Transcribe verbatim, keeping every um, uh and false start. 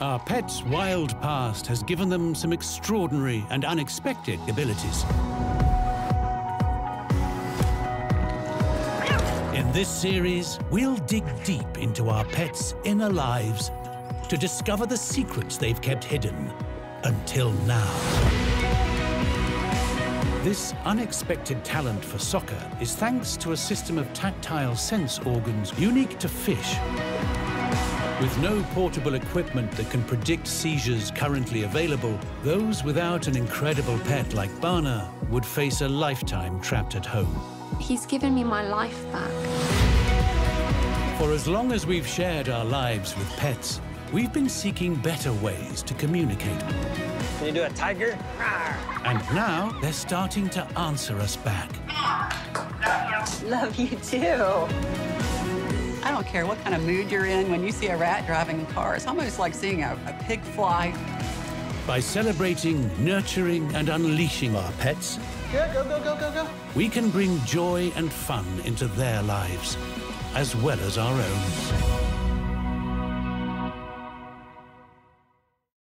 Our pets' wild past has given them some extraordinary and unexpected abilities. In this series, we'll dig deep into our pets' inner lives to discover the secrets they've kept hidden until now. This unexpected talent for soccer is thanks to a system of tactile sense organs unique to fish. With no portable equipment that can predict seizures currently available, those without an incredible pet like Bana would face a lifetime trapped at home. He's given me my life back. For as long as we've shared our lives with pets, we've been seeking better ways to communicate. Can you do a tiger? And now they're starting to answer us back. Love you too. I don't care what kind of mood you're in when you see a rat driving a car. It's almost like seeing a, a pig fly. By celebrating, nurturing, and unleashing our pets, go, go, go, go, go, go. we can bring joy and fun into their lives, as well as our own.